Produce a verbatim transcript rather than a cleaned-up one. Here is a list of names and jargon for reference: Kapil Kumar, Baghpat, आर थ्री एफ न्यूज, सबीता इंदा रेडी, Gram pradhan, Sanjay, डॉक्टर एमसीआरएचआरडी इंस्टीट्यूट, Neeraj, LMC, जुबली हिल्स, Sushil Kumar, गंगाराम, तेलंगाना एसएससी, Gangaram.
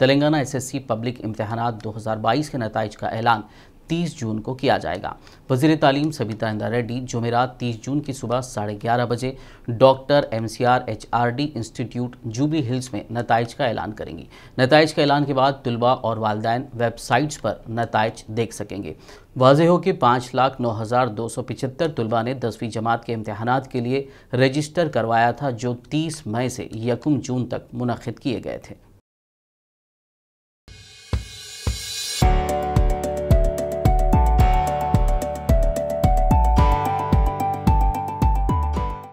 तेलंगाना एसएससी public इम्तहानात दो हज़ार बाईस के नताइज का ऐलान तीस जून को किया जाएगा। वज़ीर तालीम सबीता इंदा रेडी जुमेरात तीस जून की सुबह साढ़े ग्यारह बजे डॉक्टर एमसीआरएचआरडी इंस्टीट्यूट जुबली हिल्स में नताइज का ऐलान करेंगी। नताइज का ऐलान के बाद तुलबा और वालदैन वेबसाइट्स पर नताइज देख सकेंगे। वाजह हो कि पाँच लाख नौ हज़ार दो सौ पिचहत्तर तुलबा ने दसवीं जमात के इम्तहानात के लिए रजिस्टर करवाया था, जो तीस मई से यकम जून तक मुनक्किद किए गए थे।